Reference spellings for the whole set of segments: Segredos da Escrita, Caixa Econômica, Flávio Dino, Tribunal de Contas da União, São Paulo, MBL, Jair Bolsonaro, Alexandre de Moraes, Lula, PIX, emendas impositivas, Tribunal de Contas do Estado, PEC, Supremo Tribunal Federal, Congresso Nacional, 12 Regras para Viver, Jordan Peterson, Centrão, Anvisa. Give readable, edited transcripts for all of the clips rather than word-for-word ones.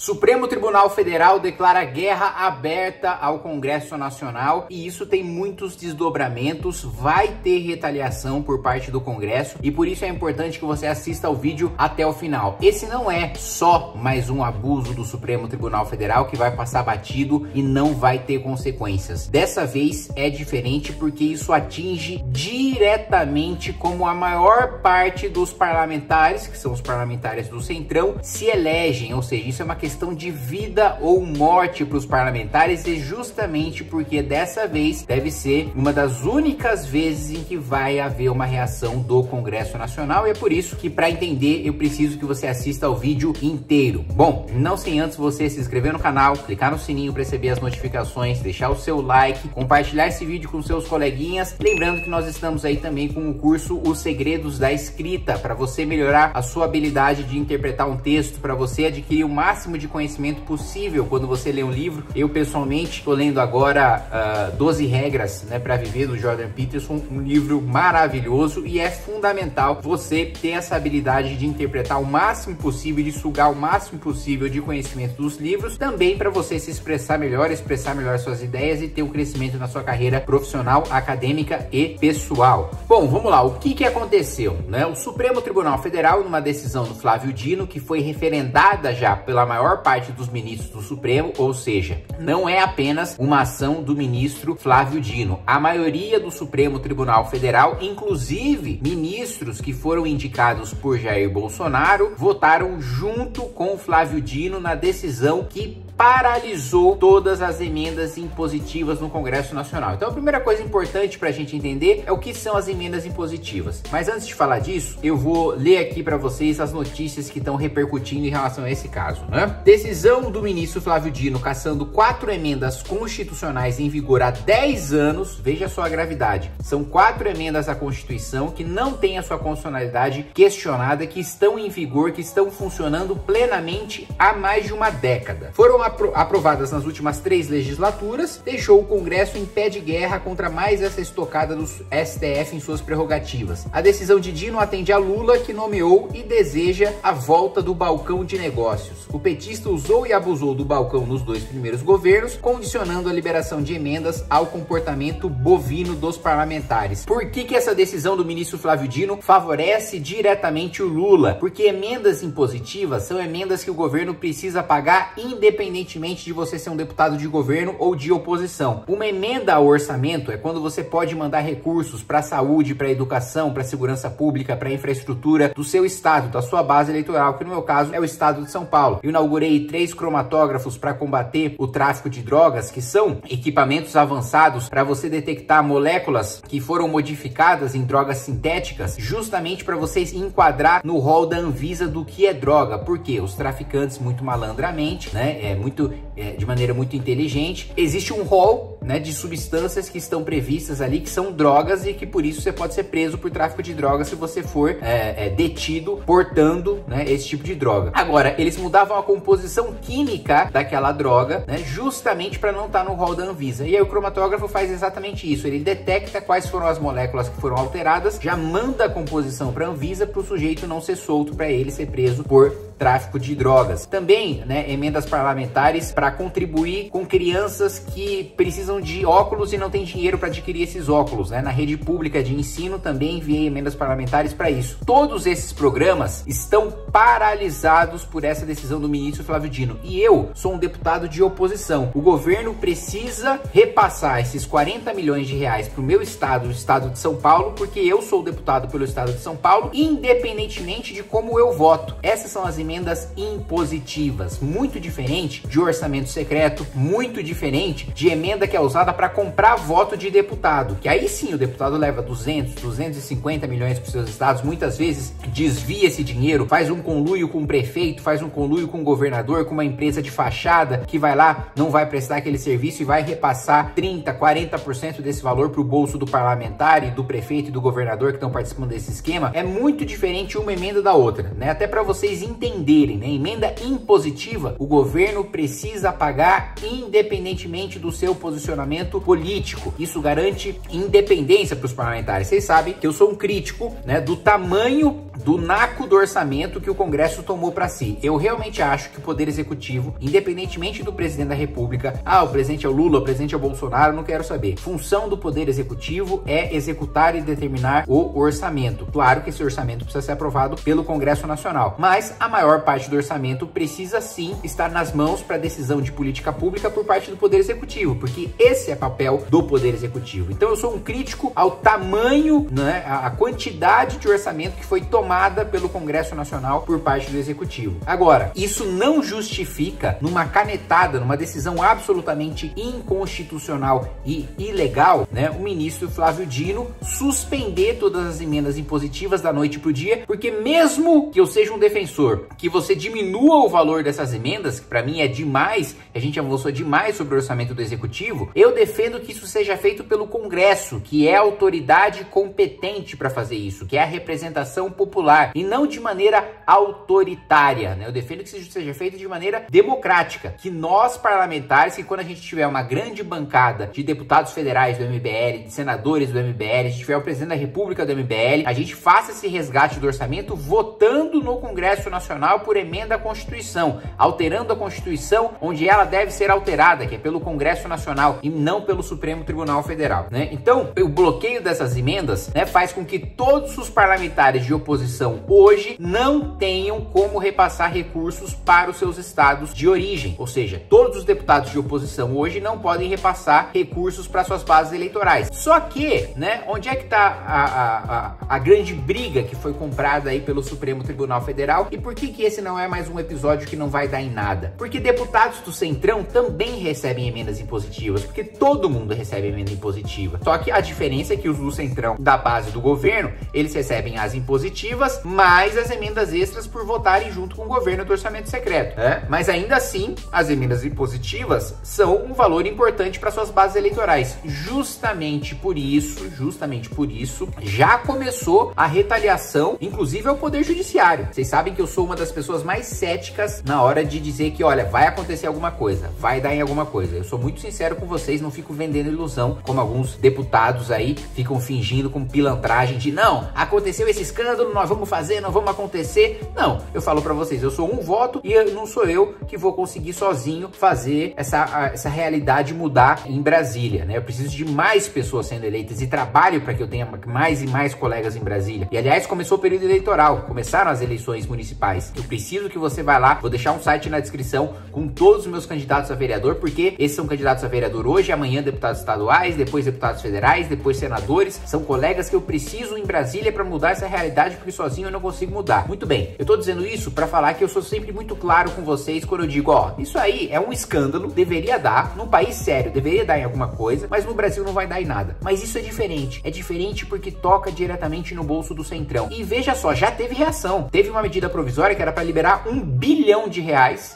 Supremo Tribunal Federal declara guerra aberta ao Congresso Nacional e isso tem muitos desdobramentos, vai ter retaliação por parte do Congresso e por isso é importante que você assista ao vídeo até o final. Esse não é só mais um abuso do Supremo Tribunal Federal que vai passar batido e não vai ter consequências. Dessa vez é diferente porque isso atinge diretamente como a maior parte dos parlamentares, que são os parlamentares do Centrão, se elegem, ou seja, isso é uma questão de vida ou morte para os parlamentares e justamente porque dessa vez deve ser uma das únicas vezes em que vai haver uma reação do Congresso Nacional e é por isso que para entender eu preciso que você assista ao vídeo inteiro. Bom, não sem antes você se inscrever no canal, clicar no sininho para receber as notificações, deixar o seu like, compartilhar esse vídeo com seus coleguinhas, lembrando que nós estamos aí também com o curso Os Segredos da Escrita para você melhorar a sua habilidade de interpretar um texto, para você adquirir uma máximo de conhecimento possível quando você lê um livro. Eu pessoalmente estou lendo agora 12 Regras, né, para Viver, do Jordan Peterson, um livro maravilhoso e é fundamental você ter essa habilidade de interpretar o máximo possível, de sugar o máximo possível de conhecimento dos livros, também para você se expressar melhor suas ideias e ter um crescimento na sua carreira profissional, acadêmica e pessoal. Bom, vamos lá, o que aconteceu, né? O Supremo Tribunal Federal, numa decisão do Flávio Dino, que foi referendada já pela maior parte dos ministros do Supremo, ou seja, não é apenas uma ação do ministro Flávio Dino. A maioria do Supremo Tribunal Federal, inclusive ministros que foram indicados por Jair Bolsonaro, votaram junto com Flávio Dino na decisão que paralisou todas as emendas impositivas no Congresso Nacional. Então a primeira coisa importante para a gente entender é o que são as emendas impositivas. Mas antes de falar disso, eu vou ler aqui para vocês as notícias que estão repercutindo em relação a esse caso, né? Decisão do ministro Flávio Dino cassando 4 emendas constitucionais em vigor há 10 anos. Veja só a gravidade. São 4 emendas à Constituição que não têm a sua constitucionalidade questionada, que estão em vigor, que estão funcionando plenamente há mais de uma década. Foram aprovadas nas últimas 3 legislaturas, deixou o Congresso em pé de guerra contra mais essa estocada do STF em suas prerrogativas. A decisão de Dino atende a Lula, que nomeou e deseja a volta do balcão de negócios. O petista usou e abusou do balcão nos 2 primeiros governos, condicionando a liberação de emendas ao comportamento bovino dos parlamentares. Por que essa decisão do ministro Flávio Dino favorece diretamente o Lula? Porque emendas impositivas são emendas que o governo precisa pagar independente de você ser um deputado de governo ou de oposição. Uma emenda ao orçamento é quando você pode mandar recursos para a saúde, para a educação, para a segurança pública, para a infraestrutura do seu estado, da sua base eleitoral, que no meu caso é o estado de São Paulo. Eu inaugurei 3 cromatógrafos para combater o tráfico de drogas, que são equipamentos avançados para você detectar moléculas que foram modificadas em drogas sintéticas, justamente para vocês enquadrar no rol da Anvisa do que é droga. Porque os traficantes, muito malandramente, né, de maneira muito inteligente, existe um rol, né, de substâncias que estão previstas ali, que são drogas e que por isso você pode ser preso por tráfico de drogas se você for detido portando, né, esse tipo de droga. Agora, eles mudavam a composição química daquela droga, né, justamente para não estar no rol da Anvisa. E aí o cromatógrafo faz exatamente isso, ele detecta quais foram as moléculas que foram alteradas, já manda a composição para a Anvisa para o sujeito não ser solto, para ele ser preso por tráfico de drogas. Também, né, emendas parlamentares para contribuir com crianças que precisam de óculos e não tem dinheiro para adquirir esses óculos, né? Na rede pública de ensino também enviei emendas parlamentares para isso. Todos esses programas estão paralisados por essa decisão do ministro Flávio Dino. E eu sou um deputado de oposição. O governo precisa repassar esses 40 milhões de reais para o meu estado, o estado de São Paulo, porque eu sou deputado pelo estado de São Paulo, independentemente de como eu voto. Essas são as emendas impositivas, muito diferente de orçamento secreto, muito diferente de emenda que é usada para comprar voto de deputado, que aí sim o deputado leva 200, 250 milhões para os seus estados, muitas vezes desvia esse dinheiro, faz um conluio com o prefeito, faz um conluio com o governador, com uma empresa de fachada que vai lá, não vai prestar aquele serviço e vai repassar 30, 40% desse valor para o bolso do parlamentar e do prefeito e do governador que estão participando desse esquema. É muito diferente uma emenda da outra, né? Até para vocês entenderem, né? Emenda impositiva, o governo precisa pagar independentemente do seu posicionamento político. Isso garante independência para os parlamentares. Vocês sabem que eu sou um crítico, né, do tamanho do naco do orçamento que o Congresso tomou para si. Eu realmente acho que o Poder Executivo, independentemente do Presidente da República, o presidente é o Lula, o presidente é o Bolsonaro, não quero saber. Função do Poder Executivo é executar e determinar o orçamento. Claro que esse orçamento precisa ser aprovado pelo Congresso Nacional, mas a maior parte do orçamento precisa sim estar nas mãos para decisão de política pública por parte do Poder Executivo, porque esse é papel do Poder Executivo. Então eu sou um crítico ao tamanho, né, a quantidade de orçamento que foi tomada pelo Congresso Nacional por parte do Executivo. Agora, isso não justifica numa canetada, numa decisão absolutamente inconstitucional e ilegal, né, o ministro Flávio Dino suspender todas as emendas impositivas da noite pro dia, porque mesmo que eu seja um defensor, que você diminua o valor dessas emendas, que pra mim é demais, a gente avançou demais sobre o orçamento do Executivo, eu defendo que isso seja feito pelo Congresso, que é a autoridade competente para fazer isso, que é a representação popular, e não de maneira autoritária, né? Eu defendo que isso seja feito de maneira democrática, que nós parlamentares, que quando a gente tiver uma grande bancada de deputados federais do MBL, de senadores do MBL, se tiver o presidente da República do MBL, a gente faça esse resgate do orçamento votando no Congresso Nacional por emenda à Constituição, alterando a Constituição onde ela deve ser alterada, que é pelo Congresso Nacional e não pelo Supremo Tribunal Federal, né? Então, o bloqueio dessas emendas, né, faz com que todos os parlamentares de oposição hoje não tenham como repassar recursos para os seus estados de origem, ou seja, todos os deputados de oposição hoje não podem repassar recursos para suas bases eleitorais. Só que, né, onde é que está a grande briga que foi comprada aí pelo Supremo Tribunal Federal? E por que que esse não é mais um episódio que não vai dar em nada? Porque deputados do Centrão também recebem emendas impositivas, porque todo mundo recebe emenda impositiva. Só que a diferença é que os do Centrão da base do governo, eles recebem as impositivas mais as emendas extras por votarem junto com o governo do orçamento secreto, né? Mas ainda assim, as emendas impositivas são um valor importante para suas bases eleitorais. Justamente por isso, já começou a retaliação, inclusive ao Poder Judiciário. Vocês sabem que eu sou uma das pessoas mais céticas na hora de dizer que, olha, vai acontecer alguma coisa, vai dar em alguma coisa. Eu sou muito sincero com vocês, não fico vendendo ilusão, como alguns deputados aí ficam fingindo com pilantragem de, não, aconteceu esse escândalo, nós vamos fazer, não vamos acontecer. Não, eu falo pra vocês, eu sou um voto e não sou eu que vou conseguir sozinho fazer essa realidade mudar em Brasília, né? Eu preciso de mais pessoas sendo eleitas e trabalho para que eu tenha mais e mais colegas em Brasília. E aliás, começou o período eleitoral, começaram as eleições municipais. Eu preciso que você vá lá, vou deixar um site na descrição com todos os meus candidatos a vereador, porque esses são candidatos a vereador hoje, amanhã deputados estaduais, depois deputados federais, depois senadores. São colegas que eu preciso em Brasília para mudar essa realidade, porque sozinho eu não consigo mudar. Muito bem, eu tô dizendo isso para falar que eu sou sempre muito claro com vocês quando eu digo, ó, isso aí é um escândalo, deveria dar, num país sério, deveria dar em alguma coisa, mas no Brasil não vai dar em nada. Mas isso é diferente porque toca diretamente no bolso do Centrão. E veja só, já teve reação. Teve uma medida provisória que era para liberar R$1 bilhão que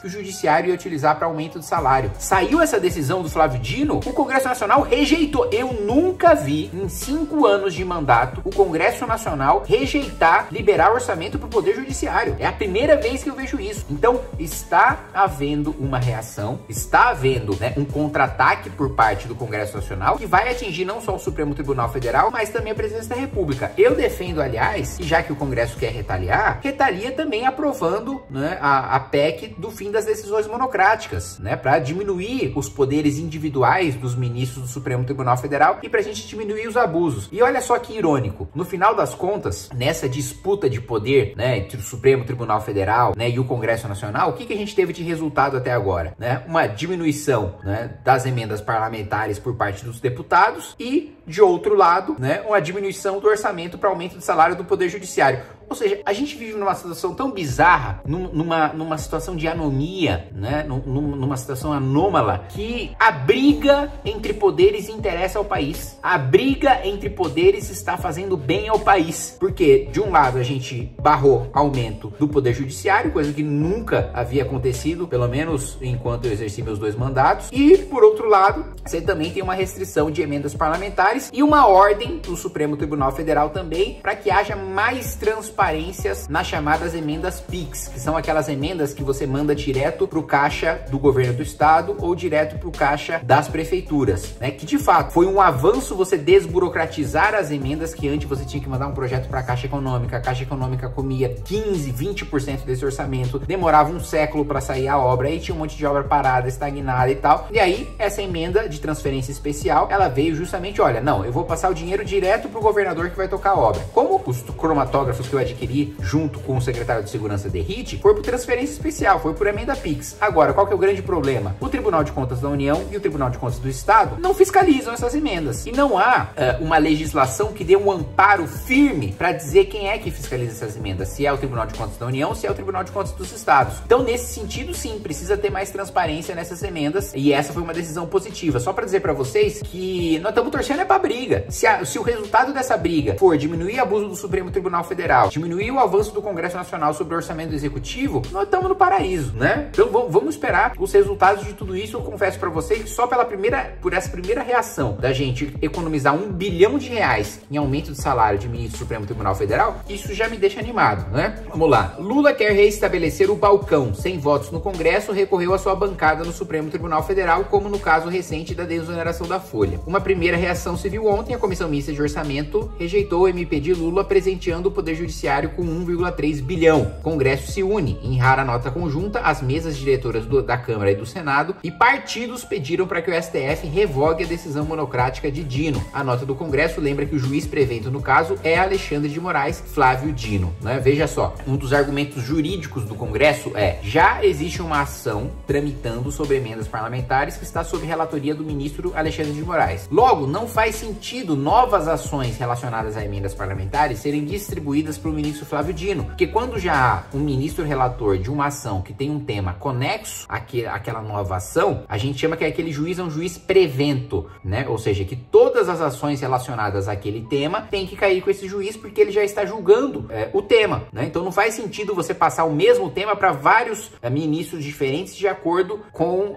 o judiciário ia utilizar para aumento de salário. Saiu essa decisão do Flávio Dino, o Congresso Nacional rejeitou. Eu nunca vi, em 5 anos de mandato, o Congresso Nacional rejeitar, liberar orçamento para o Poder Judiciário. É a primeira vez que eu vejo isso. Então, está havendo uma reação, está havendo, né, um contra-ataque por parte do Congresso Nacional, que vai atingir não só o Supremo Tribunal Federal, mas também a presidência da República. Eu defendo, aliás, e já que o Congresso quer retaliar, retalia também aprovando, né, a PEC do fim das decisões monocráticas, né, para diminuir os poderes individuais dos ministros do Supremo Tribunal Federal e para a gente diminuir os abusos. E olha só que irônico, no final das contas, nessa disputa de poder, né, entre o Supremo Tribunal Federal, né, e o Congresso Nacional, o que a gente teve de resultado até agora? Né? Uma diminuição, né, das emendas parlamentares por parte dos deputados e, de outro lado, né, uma diminuição do orçamento para aumento de salário do Poder Judiciário. Ou seja, a gente vive numa situação tão bizarra, numa situação de anomia, né, numa situação anômala, que a briga entre poderes interessa ao país. A briga entre poderes está fazendo bem ao país, porque de um lado a gente barrou aumento do Poder Judiciário, coisa que nunca havia acontecido, pelo menos enquanto eu exerci meus 2 mandatos, e por outro lado, você também tem uma restrição de emendas parlamentares parlamentares e uma ordem do Supremo Tribunal Federal também para que haja mais transparências nas chamadas emendas PIX, que são aquelas emendas que você manda direto para o caixa do governo do estado ou direto para o caixa das prefeituras, né? Que de fato foi um avanço você desburocratizar as emendas, que antes você tinha que mandar um projeto para a Caixa Econômica comia 15, 20% desse orçamento, demorava um século para sair a obra e tinha um monte de obra parada, estagnada e tal. E aí essa emenda de transferência especial, ela veio justamente, olha, não, eu vou passar o dinheiro direto pro governador que vai tocar a obra. Como os cromatógrafos que eu adquiri junto com o secretário de segurança derrite, foi por transferência especial, foi por emenda PIX. Agora, qual que é o grande problema? O Tribunal de Contas da União e o Tribunal de Contas do Estado não fiscalizam essas emendas. E não há uma legislação que dê um amparo firme para dizer quem é que fiscaliza essas emendas, se é o Tribunal de Contas da União, se é o Tribunal de Contas dos Estados. Então, nesse sentido, sim, precisa ter mais transparência nessas emendas, e essa foi uma decisão positiva. Só para dizer para vocês que nós estamos torcendo é para briga. Se o resultado dessa briga for diminuir o abuso do Supremo Tribunal Federal, diminuir o avanço do Congresso Nacional sobre o orçamento executivo, nós estamos no paraíso, né? Então, vamos esperar os resultados de tudo isso. Eu confesso para vocês que só por essa primeira reação da gente economizar R$1 bilhão em aumento de salário de ministro do Supremo Tribunal Federal, isso já me deixa animado, né? Vamos lá. Lula quer reestabelecer o balcão. Sem votos no Congresso, recorreu à sua bancada no Supremo Tribunal Federal, como no caso recente da desoneração da Folha. Uma primeira reação se viu ontem. A Comissão Mista de Orçamento rejeitou o MP de Lula, presenteando o Poder Judiciário com 1,3 bilhão. O Congresso se une. Em rara nota conjunta, as mesas diretoras da Câmara e do Senado e partidos pediram para que o STF revogue a decisão monocrática de Dino. A nota do Congresso lembra que o juiz prevento no caso é Alexandre de Moraes, Flávio Dino, né? Veja só, um dos argumentos jurídicos do Congresso é: já existe uma ação tramitando sobre emendas parlamentares que está sob relatoria do ministro Alexandre de Moraes. Logo, não faz sentido novas ações relacionadas a emendas parlamentares serem distribuídas para o ministro Flávio Dino, porque quando já há um ministro relator de uma ação que tem um tema conexo àquela nova ação, a gente chama que aquele juiz é um juiz prevento, né? Ou seja, que todas as ações relacionadas àquele tema tem que cair com esse juiz, porque ele já está julgando o tema, né? Então não faz sentido você passar o mesmo tema para vários ministros diferentes de acordo com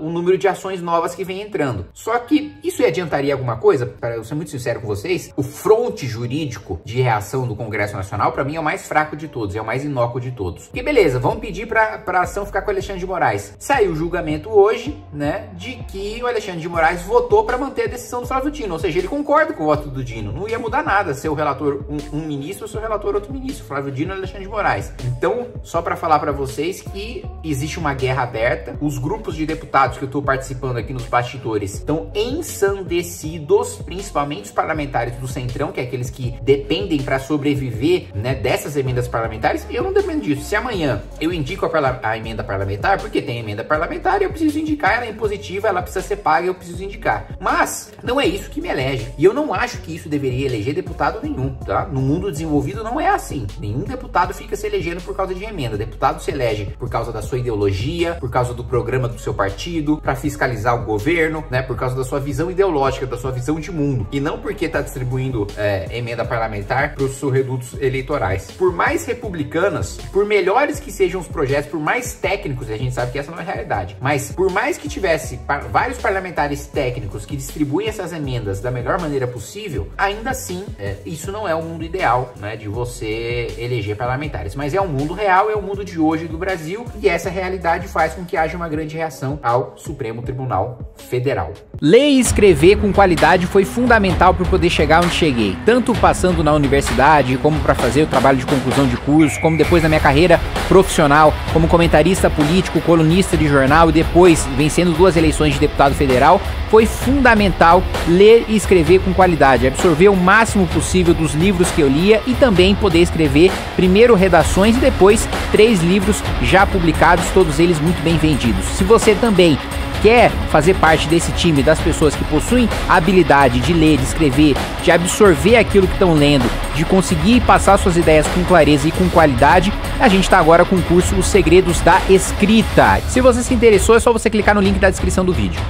o número de ações novas que vem entrando. Só que isso adiantaria alguma coisa? Para eu ser muito sincero com vocês, o fronte jurídico de reação do Congresso Nacional, para mim, é o mais fraco de todos, é o mais inócuo de todos. Porque beleza, vamos pedir para a ação ficar com o Alexandre de Moraes. Saiu o julgamento hoje, né, de que o Alexandre de Moraes votou para manter a decisão do Flávio Dino, ou seja, ele concorda com o voto do Dino, não ia mudar nada se o relator um ministro ou se o relator outro ministro, Flávio Dino e Alexandre de Moraes. Então, só para falar para vocês que existe uma guerra aberta, os grupos de deputados que eu estou participando aqui nos bastidores estão ensandecidos, principalmente os parlamentares do Centrão, que é aqueles que dependem para sobreviver, né, dessas emendas parlamentares. Eu não dependo disso. Se amanhã eu indico a emenda parlamentar, porque tem emenda parlamentar, eu preciso indicar, ela é impositiva, ela precisa ser paga, eu preciso indicar. Mas não é isso que me elege. E eu não acho que isso deveria eleger deputado nenhum, tá? No mundo desenvolvido não é assim. Nenhum deputado fica se elegendo por causa de emenda. Deputado se elege por causa da sua ideologia, por causa do programa do seu partido, para fiscalizar o governo, né? Por causa da sua visão ideológica, da sua visão de mundo. E não porque tá distribuindo emenda parlamentar para os seus redutos eleitorais. Por mais republicanas, por melhores que sejam os projetos, por mais técnicos, e a gente sabe que essa não é a realidade, mas por mais que tivesse vários parlamentares técnicos que distribuem essas emendas da melhor maneira possível, ainda assim, isso não é o mundo ideal, né, de você eleger parlamentares. Mas é um mundo real, é o mundo de hoje do Brasil, e essa realidade faz com que haja uma grande reação ao Supremo Tribunal Federal. Ler e escrever com qualidade foi fundamental para poder chegar onde cheguei, tanto passando na universidade, como para fazer o trabalho de conclusão de curso, como depois na minha carreira profissional, como comentarista político, colunista de jornal e depois vencendo 2 eleições de deputado federal. Foi fundamental ler e escrever com qualidade, absorver o máximo possível dos livros que eu lia e também poder escrever primeiro redações e depois 3 livros já publicados, todos eles muito bem vendidos. Se você também quer fazer parte desse time das pessoas que possuem a habilidade de ler, de escrever, de absorver aquilo que estão lendo, de conseguir passar suas ideias com clareza e com qualidade, a gente está agora com o curso Os Segredos da Escrita. Se você se interessou, é só você clicar no link da descrição do vídeo.